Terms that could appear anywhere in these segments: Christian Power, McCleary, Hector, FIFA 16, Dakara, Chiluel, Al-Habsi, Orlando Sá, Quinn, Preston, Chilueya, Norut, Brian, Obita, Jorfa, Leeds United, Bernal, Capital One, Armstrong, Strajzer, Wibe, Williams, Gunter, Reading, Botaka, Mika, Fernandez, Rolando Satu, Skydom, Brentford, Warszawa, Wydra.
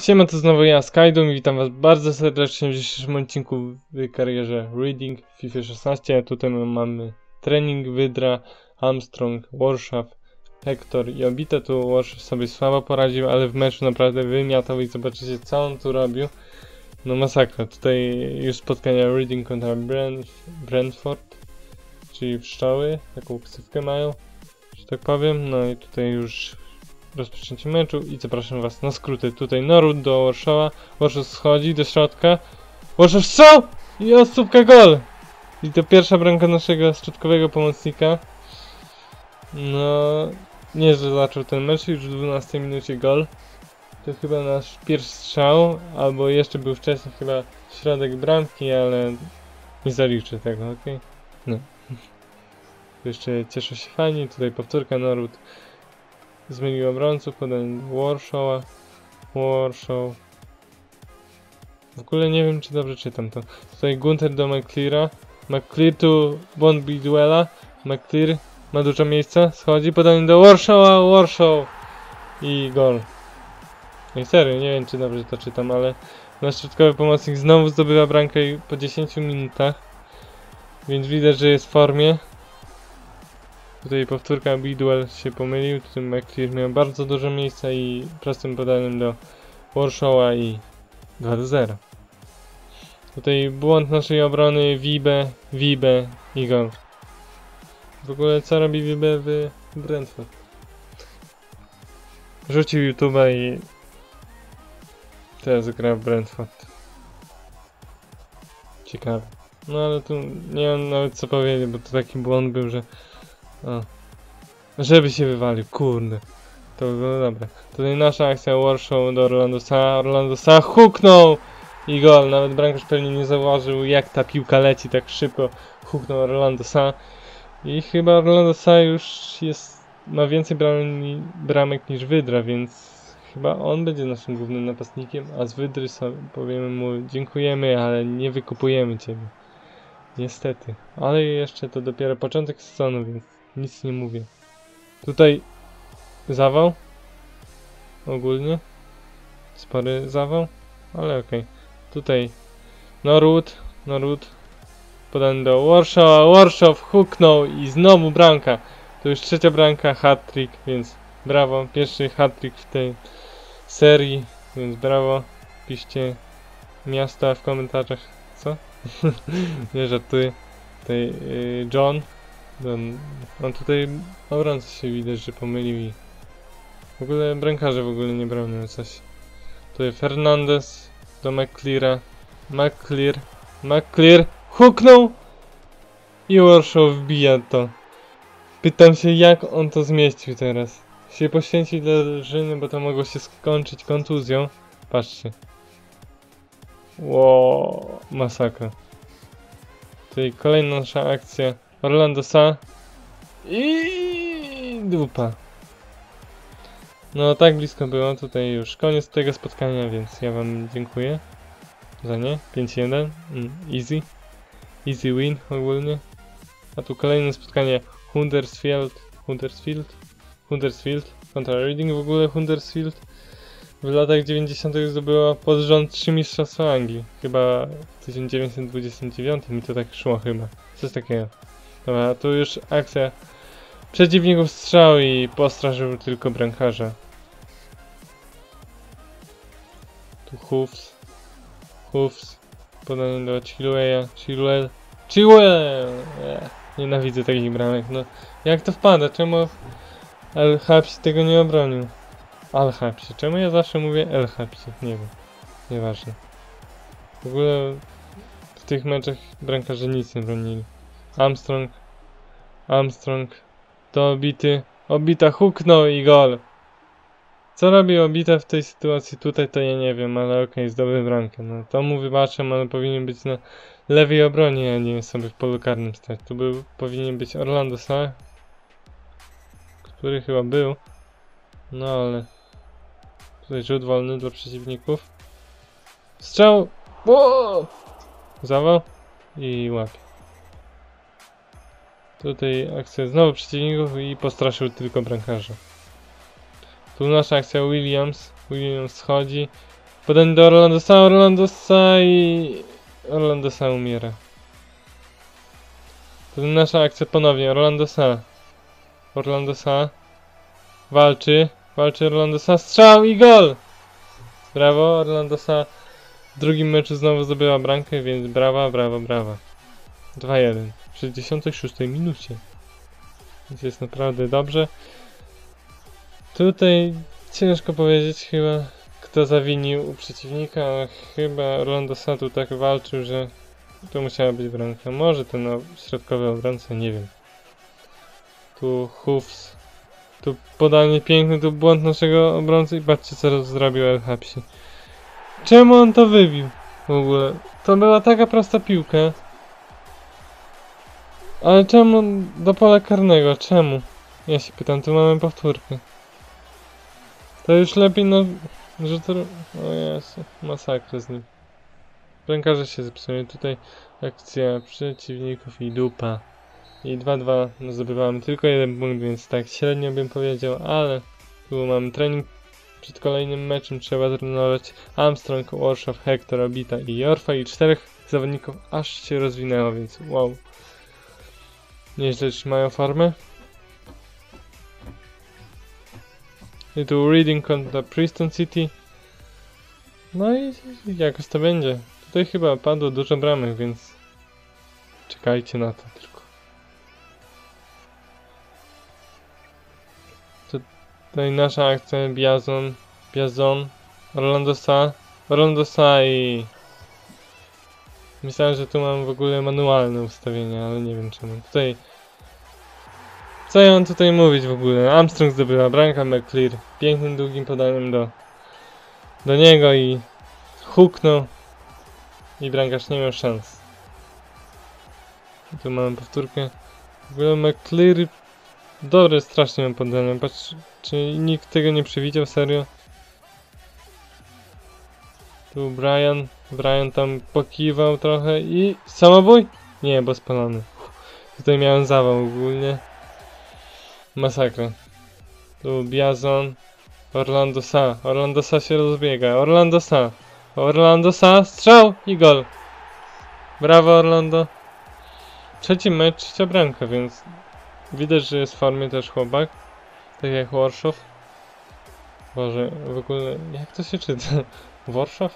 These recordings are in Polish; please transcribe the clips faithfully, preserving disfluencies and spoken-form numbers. Siema, to znowu ja, Skydom, i witam was bardzo serdecznie w dzisiejszym odcinku w karierze Reading w FIFA szesnaście. Tutaj mamy trening Wydra, Armstrong, Warszawa, Hector i Obita. Tu Warszawa sobie słabo poradził, ale w meczu naprawdę wymiatał i zobaczycie, co on tu robił. No masakra, tutaj już spotkania Reading kontra Brentford, czyli pszczoły, taką ksywkę mają, że tak powiem. No i tutaj już rozpoczęcie meczu i zapraszam was na skróty. Tutaj Norut do Warszawa, Warszawa schodzi do środka, Warszawa strzał i ostópka, gol! I to pierwsza bramka naszego środkowego pomocnika. No, nieźle zaczął ten mecz, już w dwunastej minucie gol. To chyba nasz pierwszy strzał, albo jeszcze był wcześniej chyba środek bramki, ale nie zaliczę tego, okej? Okay? No. Jeszcze cieszę się fani, tutaj powtórka, Norut zmienił obrońców, podanie Warszawa, Warszawa. W ogóle nie wiem, czy dobrze czytam to. Tutaj Gunter do McCleara, McClear tu bond duela, McClear ma dużo miejsca, schodzi, podanie do Warszawa, Warszawa i gol. No i serio, nie wiem, czy dobrze to czytam, ale nasz środkowy pomocnik znowu zdobywa bramkę po dziesięciu minutach, więc widać, że jest w formie. Tutaj powtórka, Biduel się pomylił, tutaj McClear miał bardzo dużo miejsca i prostym podaniem do Warszawa i dwa do zera. Tutaj błąd naszej obrony, Wibe, Wibe i gol. W ogóle co robi Wibe w Brentford? Rzucił YouTube'a i teraz gra w Brentford. Ciekawe. No ale tu nie wiem nawet co powiedzieć, bo to taki błąd był, że... O. Żeby się wywalił, kurde. To by było dobre. Tutaj nasza akcja Warszawa do Orlando Sá. Orlando Sá huknął! I gol. Nawet bramkarz pewnie nie zauważył, jak ta piłka leci tak szybko. Huknął Orlando Sá. I chyba Orlando Sá już jest... ma więcej bram... bramek niż Wydra, więc... chyba on będzie naszym głównym napastnikiem, a z Wydry sobie powiemy mu dziękujemy, ale nie wykupujemy ciebie. Niestety. Ale jeszcze to dopiero początek sezonu, więc nic nie mówię. Tutaj zawał. Ogólnie. Spory zawał, ale okej. Okay. Tutaj Norut, Norut. Podany do Warszawa, Warszawa huknął i znowu bramka. To już trzecia bramka, hat-trick, więc brawo. Pierwszy hat-trick w tej serii, więc brawo. Piszcie miasta w komentarzach, co? Nie żartuję. Tutaj yy, John, John. On tutaj obrońcy się widać, że pomylił i w ogóle bramkarze w ogóle nie bronią coś. Tutaj Fernandez do McCleara, McClear, McClear huknął i Warszawa wbija to. Pytam się, jak on to zmieścił teraz. Się poświęcić dla drużyny, bo to mogło się skończyć kontuzją. Patrzcie. Ło, masakra. Tutaj kolejna nasza akcja. Orlando Sá. I dupa. No tak blisko było. Tutaj już koniec tego spotkania, więc ja wam dziękuję za nie. pięć jeden. Mm, easy. Easy win ogólnie. A tu kolejne spotkanie. Huddersfield. Huddersfield. Huddersfield kontra Reading. W ogóle Huddersfield w latach dziewięćdziesiątych zdobyła pod rząd trzy mistrzostwa Anglii. Chyba w tysiąc dziewięćset dwudziestym dziewiątym mi to tak szło chyba. Coś takiego. Dobra, tu już akcja przeciwników strzał i postraszył tylko bramkarza. Tu Hoofs. Hoofs. Podanie do Chilueya. Chiluel. Chiluel! Yeah. Nienawidzę takich bramek. No, jak to wpada? Czemu... Al-Habsi tego nie obronił. Al-Habsi. Czemu ja zawsze mówię Al-Habsi? Nie wiem. Nieważne. W ogóle w tych meczach bramkarze nic nie bronili. Armstrong. Armstrong. To Obity. Obita huknął i gol. Co robi Obita w tej sytuacji tutaj, to ja nie wiem, ale okej, okay, zdobył bramkę. No to mu wybaczam, ale powinien być na lewej obronie, a nie sobie w polu karnym stać. Tu był, powinien być Orlando Sá, który chyba był, no ale tutaj rzut wolny dla przeciwników, strzał, o! Zawał i łapie. Tutaj akcja znowu przeciwników i postraszył tylko bramkarza. Tu nasza akcja Williams, Williams schodzi, Potem do Orlando Sá, Orlando Sá i... Orlando Sá umiera. Potem nasza akcja ponownie, Orlando Sá. Orlando Sá. Walczy, walczy Orlando Sá, strzał i gol! Brawo, Orlando Sá w drugim meczu znowu zdobyła bramkę, więc brawa, brawa, brawa. dwa jeden w sześćdziesiątej szóstej minucie. Więc jest naprawdę dobrze. Tutaj ciężko powiedzieć chyba, kto zawinił u przeciwnika, ale chyba Rolando Satu tak walczył, że to musiała być bramka. Może ten środkowy obrońca, nie wiem. Tu Hufs, tu podanie piękne, tu błąd naszego obrońcy i patrzcie co zrobił Al-Habsi. Czemu on to wybił w ogóle? To była taka prosta piłka. Ale czemu do pola karnego? Czemu? Ja się pytam, tu mamy powtórkę. To już lepiej na... że to... O jasne, masakra z nim. Bramkarze się zepsują. Tutaj akcja przeciwników i dupa. I dwa dwa, no zdobywamy tylko jeden punkt, więc tak średnio bym powiedział, ale... Tu mamy trening przed kolejnym meczem, trzeba trenować Armstrong, Warszawa, Hector, Obita i Jorfa i czterech zawodników aż się rozwinęło, więc wow. Nieźle trzymają formę. I tu Reading kontra Preston City. No i jakoś to będzie. Tutaj chyba padło dużo bramek, więc czekajcie na to tylko. Tutaj nasza akcja Biazon, Biazon, Rolando Sá, Rolando Sá i... Myślałem, że tu mam w ogóle manualne ustawienia, ale nie wiem czemu. Tutaj... Co ja mam tutaj mówić w ogóle? Armstrong zdobyła bramkę, McCleary pięknym długim podaniem do do niego i huknął i bramkarz nie miał szans. I tu mamy powtórkę. W ogóle McCleary dobre strasznie miał podanie. Patrz, czy nikt tego nie przewidział, serio? Tu Brian, Brian tam pokiwał trochę i... Samobój? Nie, bo spalony. Tutaj miałem zawał ogólnie. Masakra. Tu Biazon, Orlando Sá, Orlando Sá się rozbiega, Orlando Sá, Orlando Sá, strzał i gol. Brawo Orlando. Trzeci mecz, trzecia bramka, więc widać, że jest w formie też chłopak. Tak jak Warszawa. Boże, w ogóle, jak to się czyta? Warszawa?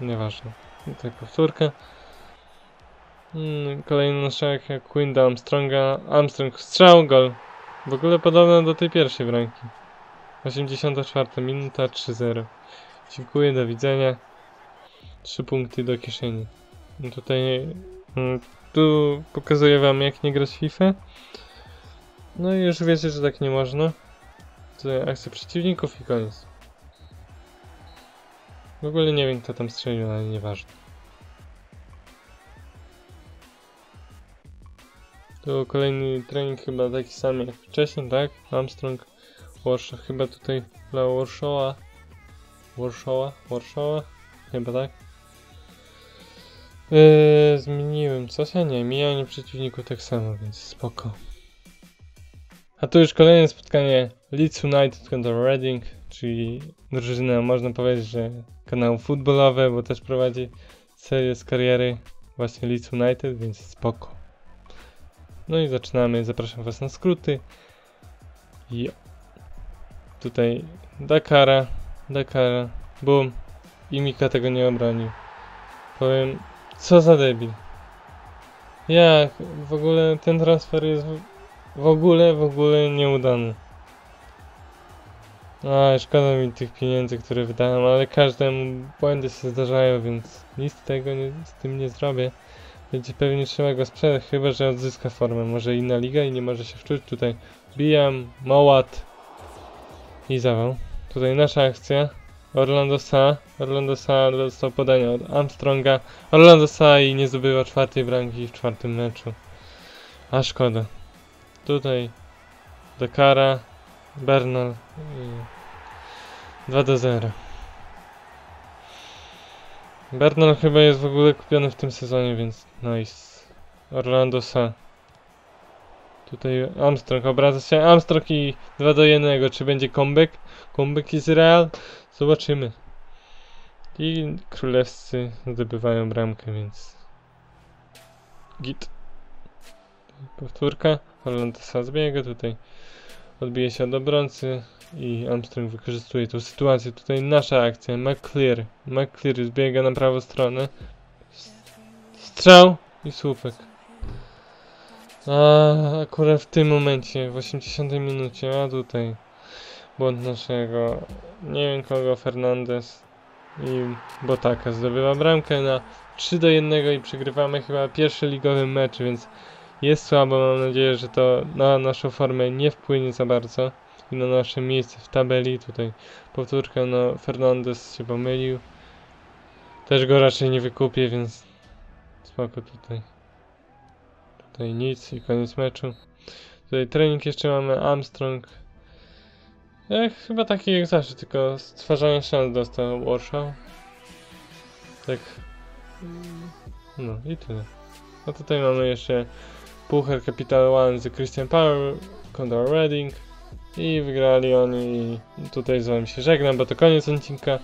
Nieważne. Tutaj powtórkę. Hmm, kolejny nasz jak Quinn do Armstronga, Armstrong strzał, gol. W ogóle podobne do tej pierwszej bramki. osiemdziesiąta czwarta minuta, trzy zero. Dziękuję, do widzenia. trzy punkty do kieszeni. Tutaj... Tu pokazuję wam jak nie grać w FIFA. No i już wiecie, że tak nie można. Tutaj akcja przeciwników i koniec. W ogóle nie wiem kto tam strzelił, ale nieważne. To kolejny trening chyba taki sam jak wcześniej, tak? Armstrong, Warszawa, chyba tutaj dla Warszawa, Warszawa, Warszawa, chyba tak? Yy, zmieniłem coś, a nie, mijanie przeciwników tak samo, więc spoko. A tu już kolejne spotkanie Leeds United kontra Reading, czyli drużyna, można powiedzieć, że kanał futbolowy, bo też prowadzi serię z kariery właśnie Leeds United, więc spoko. No i zaczynamy, zapraszam was na skróty. Jo. Tutaj Dakara, Dakara, boom. I Mika tego nie obronił. Powiem, co za debil. Jak w ogóle ten transfer jest w, w ogóle, w ogóle nieudany. A, szkoda mi tych pieniędzy, które wydałem, ale każdemu błędy się zdarzają, więc nic z tego nie, z tym nie zrobię. Będzie pewnie trzeba go sprzedać, chyba że odzyska formę. Może inna liga i nie może się wczuć. Tutaj bijam, mołat i zawał. Tutaj nasza akcja. Orlando Sá. Orlando Sá dostał podanie od Armstronga. Orlando Sá i nie zdobywa czwartej bramki w czwartym meczu. A szkoda. Tutaj Dakara, Bernal i dwa do zera. Bernal chyba jest w ogóle kupiony w tym sezonie, więc nice. Orlando Sá. Tutaj Armstrong obraca się. Armstrong i dwa do jednego. Czy będzie comeback? Comeback Izrael? Zobaczymy. I królewscy zdobywają bramkę, więc git. Powtórka. Orlando Sá zbiega tutaj. Odbije się od obrońcy i Armstrong wykorzystuje tą sytuację. Tutaj nasza akcja. McCleary. McCleary zbiega na prawą stronę. Strzał i słupek. A akurat w tym momencie, w osiemdziesiątej minucie, a tutaj błąd naszego, nie wiem kogo, Fernandez i Botaka zdobywa bramkę na trzy do jednego i przegrywamy chyba pierwszy ligowy mecz, więc jest słabo. Mam nadzieję, że to na naszą formę nie wpłynie za bardzo i na nasze miejsce w tabeli. Tutaj powtórka, no Fernandez się pomylił, też go raczej nie wykupię, więc spoko tutaj. Tutaj nic i koniec meczu. Tutaj trening jeszcze mamy, Armstrong. Ja, chyba taki jak zawsze, tylko stwarzanie szans dostał Warszawa. Tak. No i tyle. A tutaj mamy jeszcze Puchar Capital One z Christian Power kontra Reading. I wygrali oni. I tutaj z wami się żegnam, bo to koniec odcinka.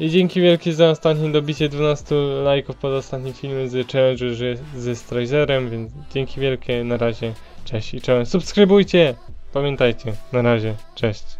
I dzięki wielkie za ostatnie dobicie dwunastu lajków pod ostatnim filmem z challenge'u ze Strajzerem, więc dzięki wielkie, na razie, cześć i czołem. Subskrybujcie! Pamiętajcie, na razie, cześć.